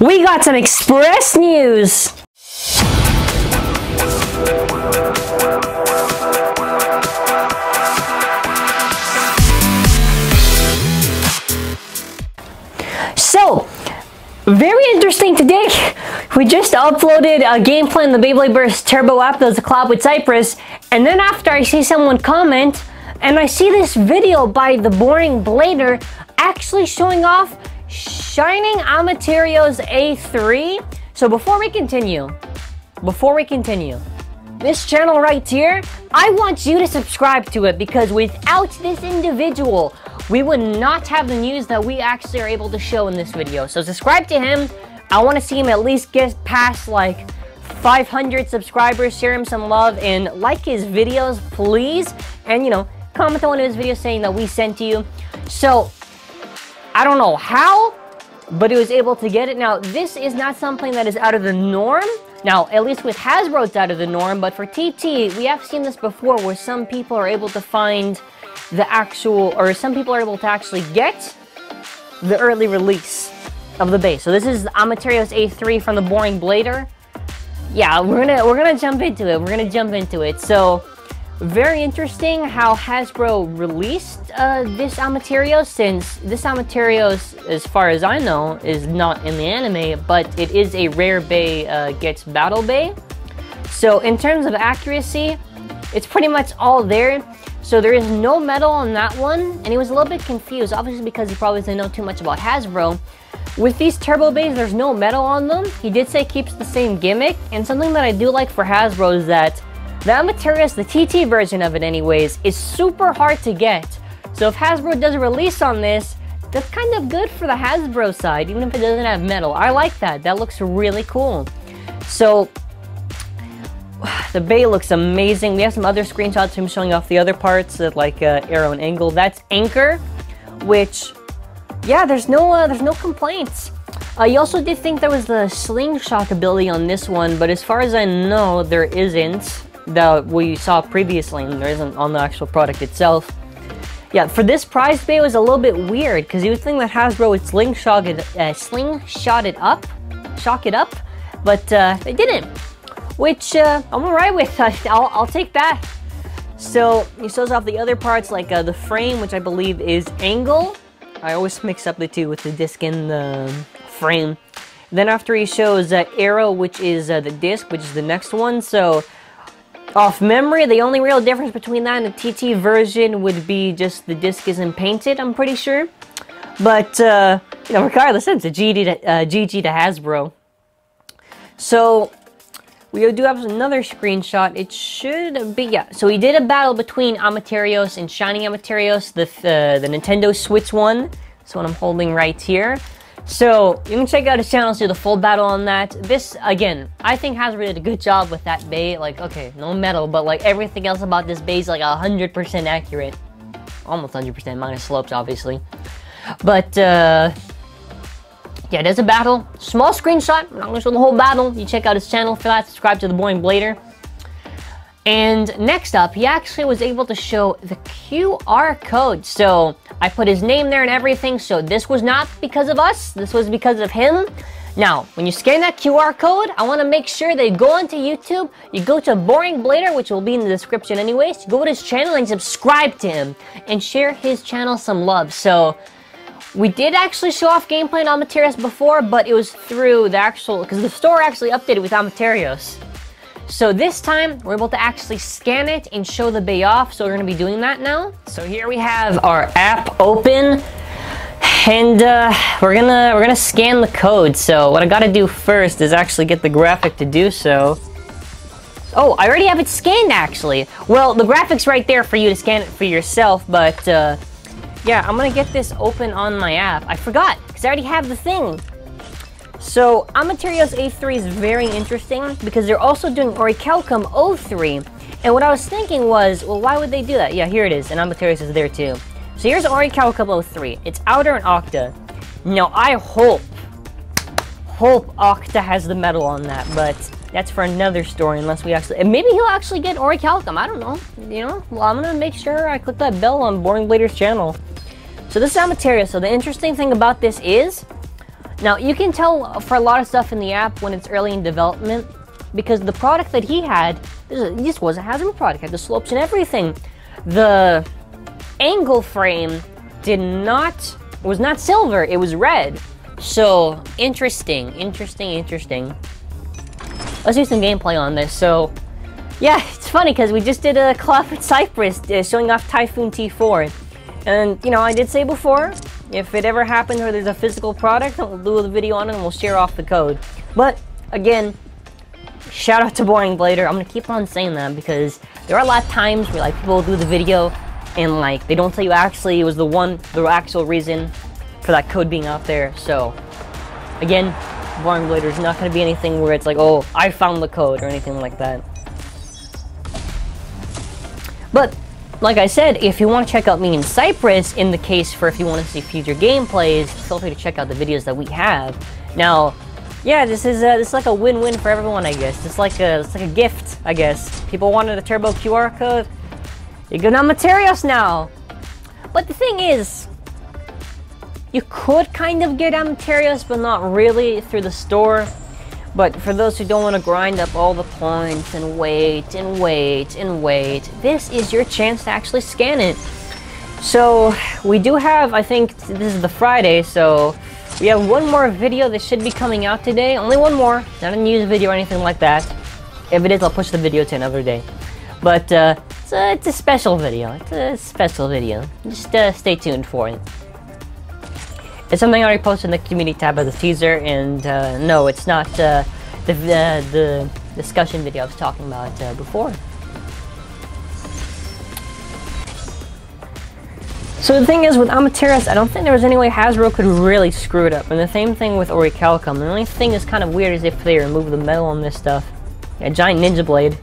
we got some Express news. So, very interesting today. We just uploaded a game plan in the Beyblade Burst Turbo app that was a collab with Cypress, and then after I see someone comment, and I see this video by the Boring Blader actually showing off Shining Amaterios A3. So before we continue, this channel right here, I want you to subscribe to it, because without this individual, we would not have the news that we actually are able to show in this video. So subscribe to him. I want to see him at least get past like 500 subscribers, share him some love, and like his videos, please. And, you know, comment on one of his videos saying that we sent to you. So, I don't know how, but he was able to get it. Now, this is not something that is out of the norm. Now, at least with Hasbro, it's out of the norm. But for TT, we have seen this before, where some people are able to find the actual, or some people are able to actually get the early release of the base. So this is Amaterios A3 from the Boring Blader. Yeah, we're gonna jump into it. So, very interesting how Hasbro released this Amaterios, since this Amaterios, as far as I know, is not in the anime, but it is a Rare Bay gets Battle Bay. So in terms of accuracy, it's pretty much all there. So there is no metal on that one, and he was a little bit confused, obviously because he probably doesn't know too much about Hasbro. With these Turbo Bays, there's no metal on them. He did say it keeps the same gimmick, and something that I do like for Hasbro is that the Amaterios, the TT version of it anyways, is super hard to get. So if Hasbro does a release on this, that's kind of good for the Hasbro side, even if it doesn't have metal. I like that. That looks really cool. So, the bay looks amazing. We have some other screenshots of him showing off the other parts, like arrow and angle. That's Anchor, which, yeah, there's no complaints. You also did think there was the Slingshock ability on this one, but as far as I know, there isn't. That we saw previously, and there isn't on the actual product itself. Yeah, for this prize bay, it was a little bit weird, because you would think that Hasbro would slingshot it up, but they didn't, which I'm alright with. I'll take that. So he shows off the other parts, like the frame, which I believe is angle. I always mix up the two with the disc and the frame. Then after he shows arrow, which is the disc, which is the next one. So, off memory, the only real difference between that and the TT version would be just the disc isn't painted, I'm pretty sure. But, you know, regardless, it's a GG to Hasbro. So, we do have another screenshot. It should be, yeah. So, we did a battle between Amaterios and Shining Amaterios, the Nintendo Switch one. That's what I'm holding right here. So, you can check out his channel, see the full battle on that. This, again, I think Hasbro did a good job with that bay. Like, okay, no metal, but like everything else about this bay is like 100% accurate. Almost 100%, minus slopes, obviously. But, yeah, there's a battle. Small screenshot, I'm not gonna show the whole battle. You check out his channel for that, subscribe to the Boring Blader. And next up, he actually was able to show the QR code. So, I put his name there and everything, so this was not because of us, this was because of him. Now, when you scan that QR code, I want to make sure that you go onto YouTube, you go to Boring Blader, which will be in the description anyways, go to his channel and subscribe to him, and share his channel some love. So, we did actually show off gameplay in Amaterios before, but it was through the actual, because the store actually updated with Amaterios. So this time, we're able to actually scan it and show the bay off, so we're going to be doing that now. So here we have our app open, and we're gonna scan the code. So what I gotta do first is actually get the graphic to do so. Oh, I already have it scanned, actually. Well, the graphic's right there for you to scan it for yourself, but yeah, I'm gonna get this open on my app. I forgot, because I already have the thing. So, Amaterios A3 is very interesting because they're also doing Orichalcum O3. And what I was thinking was, well, why would they do that? Yeah, here it is, and Amaterios is there too. So here's Orichalcum O3. It's Outer and Octa. Now, I hope Octa has the metal on that, but that's for another story, unless we actually, and maybe he'll actually get Orichalcum, I don't know. You know, well, I'm gonna make sure I click that bell on Boring Blader's channel. So this is Amaterios, so the interesting thing about this is, Now, you can tell for a lot of stuff in the app when it's early in development, because the product that he had, this was a Hasbro product, had the slopes and everything. The angle frame was not silver, it was red. So, interesting. Let's do some gameplay on this. So, yeah, it's funny because we just did a collab with Cypress showing off Typhoon T4. And, you know, I did say before, if it ever happens where there's a physical product, we'll do a video on it and we'll share off the code. But, again, shout out to Boring Blader. I'm gonna keep on saying that because there are a lot of times where, like, people do the video and, like, they don't tell you actually it was the actual reason for that code being out there. So, again, Boring Blader, there's not gonna be anything where it's like, oh, I found the code or anything like that. But, like I said, if you want to check out me and Cypress, in the case for if you want to see future gameplays, feel free to check out the videos that we have. Now, yeah, this is like a win-win for everyone, I guess. It's like a gift, I guess. People wanted a Turbo QR code. You get Amaterios now. But the thing is, you could kind of get Amaterios, but not really through the store. But for those who don't want to grind up all the points and wait, this is your chance to actually scan it. So we do have, I think this is the Friday, so we have one more video that should be coming out today. Only one more, not a news video or anything like that. If it is, I'll push the video to another day. But it's a special video, Just stay tuned for it. It's something I already posted in the community tab as a teaser, and no, it's not the discussion video I was talking about before. So the thing is, with Amaterios, I don't think there was any way Hasbro could really screw it up. And the same thing with Orichalcum. The only thing that's kind of weird is if they remove the metal on this stuff. A giant ninja blade.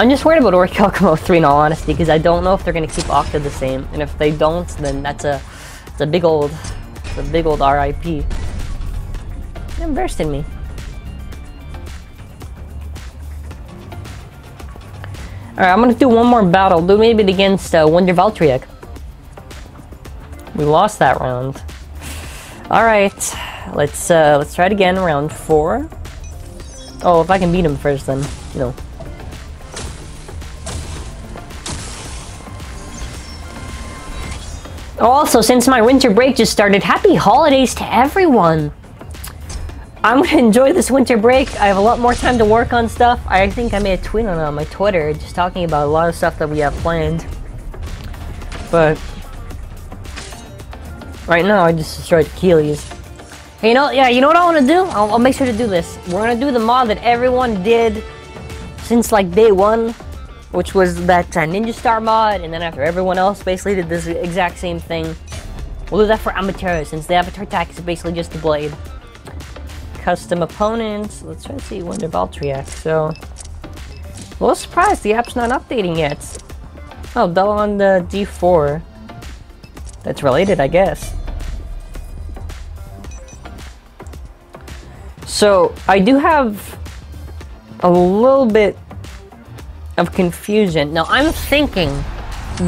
I'm just worried about Orichalcum O3 in all honesty, because I don't know if they're gonna keep Octa the same, and if they don't, then it's a big old RIP. It embarrassed me. Alright, I'm gonna do one more battle. Do maybe against Wonder Valtryek. We lost that round. Alright, let's try it again, round 4. Oh, if I can beat him first, then you know. Also, since my winter break just started, happy holidays to everyone! I'm gonna enjoy this winter break. I have a lot more time to work on stuff. I think I made a tweet on my Twitter just talking about a lot of stuff that we have planned. But right now, I just destroyed Achilles. Hey, you know what I want to do? I'll make sure to do this. We're gonna do the mod that everyone did since like day one, which was that Ninja Star mod, and then after everyone else basically did this exact same thing. We'll do that for Amaterios, since the Avatar attack is basically just the blade. Custom opponents, let's try to see Wonder Valtryek, so... Well, surprised the app's not updating yet. Oh, double on the D4. That's related, I guess. So, I do have a little bit of confusion. Now, I'm thinking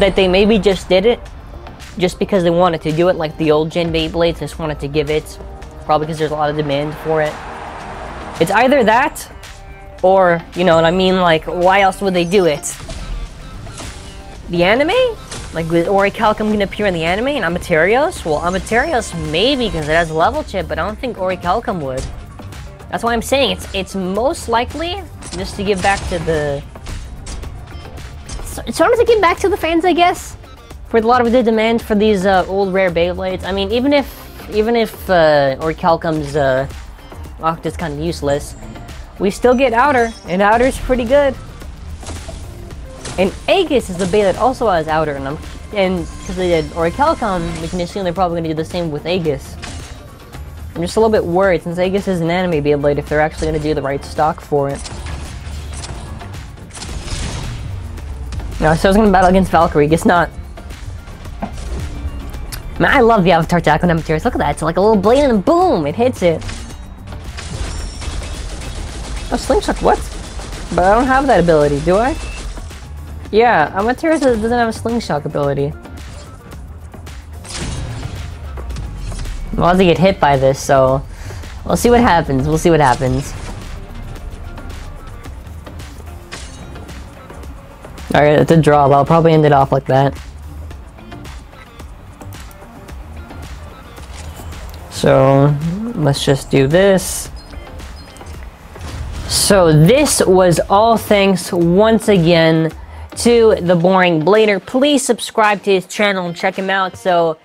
that they maybe just did it just because they wanted to do it, like the old gen Beyblades just wanted to give it, probably because there's a lot of demand for it. It's either that, or, you know what I mean, like, why else would they do it? The anime? Like, with Orichalcum gonna appear in the anime and Amaterios? Well, Amaterios maybe, because it has a level chip, but I don't think Orichalcum would. That's why I'm saying it's most likely just to give back to the... It's hard to get back to the fans, I guess, for a lot of the demand for these old rare Beyblades. I mean, even if Orichalcum's Octa's kind of useless, we still get Outer, and Outer's pretty good. And Aegis is the Beyblade that also has Outer, and because they did Orichalcum, we can assume they're probably going to do the same with Aegis. I'm just a little bit worried, since Aegis is an anime Beyblade, if they're actually going to do the right stock for it. No, so I was gonna battle against Valkyrie, guess not. Man, I love the Avatar attack on Amaterios. Look at that, it's like a little blade and boom, it hits it. Oh, Slingshock, what? But I don't have that ability, do I? Yeah, Amaterios doesn't have a Slingshock ability. I'm about to get hit by this, so we'll see what happens. We'll see what happens. Alright, it's a draw, but I'll probably end it off like that. So, let's just do this. So this was all thanks once again to the Boring Blader. Please subscribe to his channel and check him out. So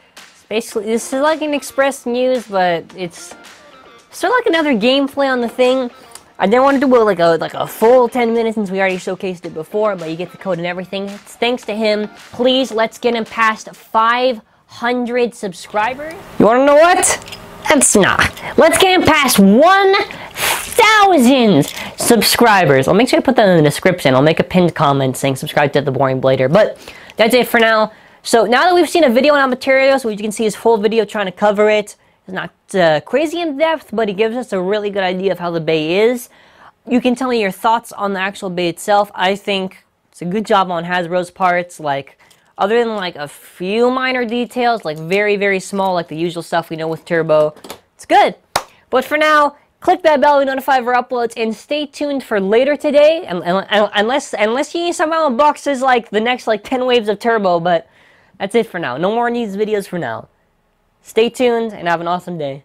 basically this is like an Express News, but it's sort of like another gameplay on the thing. I didn't want to do like a full 10 minutes since we already showcased it before, but you get the code and everything. It's thanks to him. Please, let's get him past 500 subscribers. You wanna know what? That's not. Let's get him past 1,000 subscribers. I'll make sure I put that in the description. I'll make a pinned comment saying subscribe to the Boring Blader. But that's it for now. So now that we've seen a video on Amaterios, which you can see his full video trying to cover it. It's not crazy in depth, but it gives us a really good idea of how the bay is. You can tell me your thoughts on the actual bay itself. I think it's a good job on Hasbro's parts. Like, other than like a few minor details, like very, very small, like the usual stuff we know with Turbo, it's good. But for now, click that bell to notify for uploads and stay tuned for later today. Unless you somehow unboxes like the next like 10 waves of Turbo, but that's it for now. No more news videos for now. Stay tuned and have an awesome day.